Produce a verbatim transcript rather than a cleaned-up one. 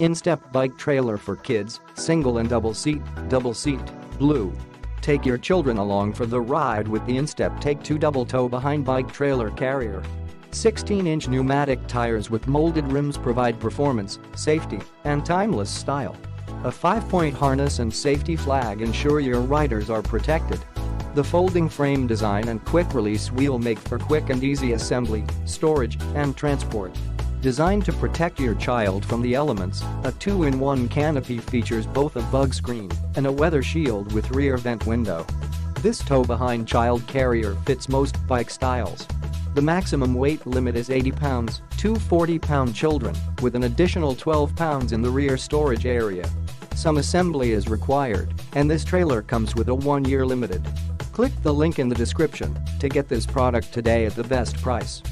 InStep bike trailer for kids, single and double seat, double seat, blue. Take your children along for the ride with the InStep Take two double tow behind bike trailer carrier. sixteen inch pneumatic tires with molded rims provide performance, safety, and timeless style. A five point harness and safety flag ensure your riders are protected. The folding frame design and quick release wheel make for quick and easy assembly, storage, and transport. Designed to protect your child from the elements, a two in one canopy features both a bug screen and a weather shield with rear vent window. This tow-behind child carrier fits most bike styles. The maximum weight limit is eighty pounds, two forty pound children, with an additional twelve pounds in the rear storage area. Some assembly is required, and this trailer comes with a one year limited. Click the link in the description to get this product today at the best price.